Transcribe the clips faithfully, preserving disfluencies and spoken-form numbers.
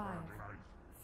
Five,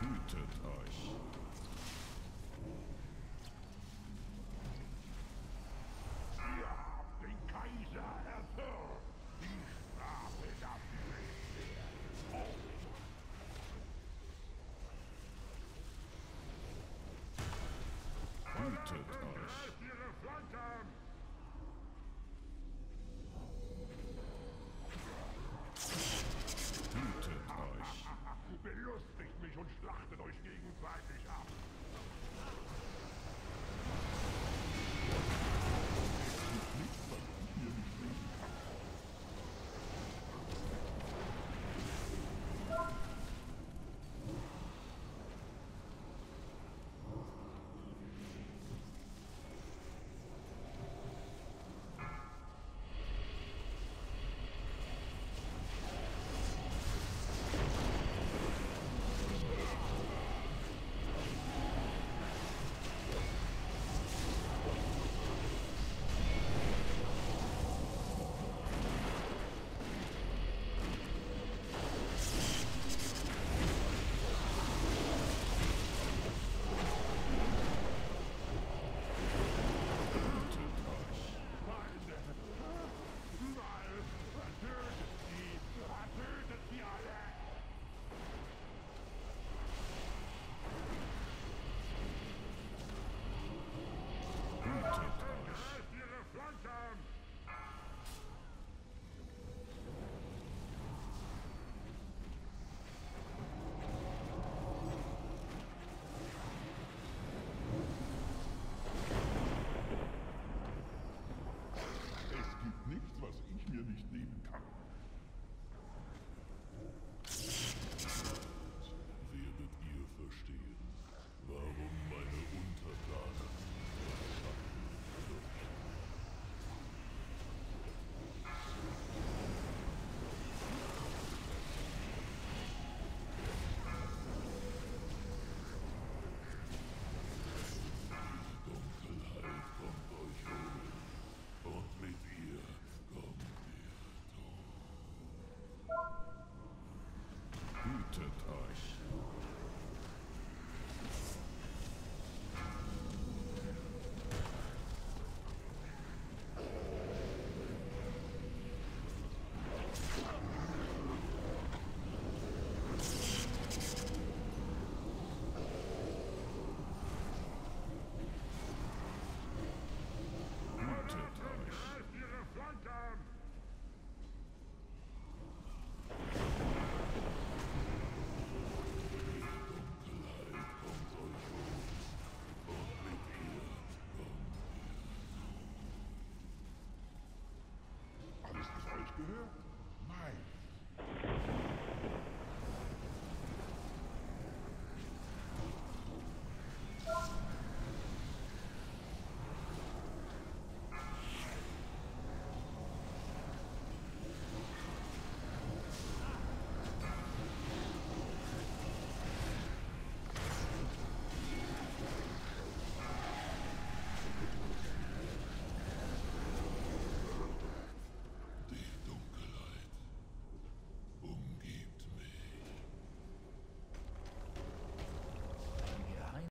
Gute Tag.